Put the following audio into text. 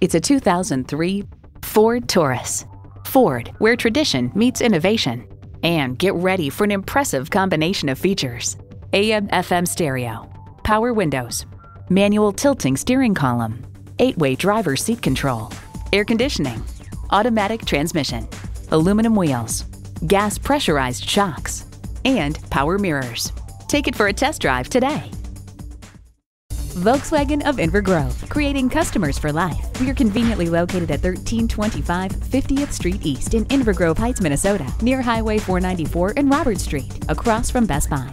It's a 2003 Ford Taurus. Ford, where tradition meets innovation. And get ready for an impressive combination of features. AM/FM stereo, power windows, manual tilting steering column, 8-way driver seat control, air conditioning, automatic transmission, aluminum wheels, gas pressurized shocks, and power mirrors. Take it for a test drive today. Volkswagen of Inver Grove, creating customers for life. We are conveniently located at 1325 50th Street East in Inver Grove Heights, Minnesota, near Highway 494 and Robert Street, across from Best Buy.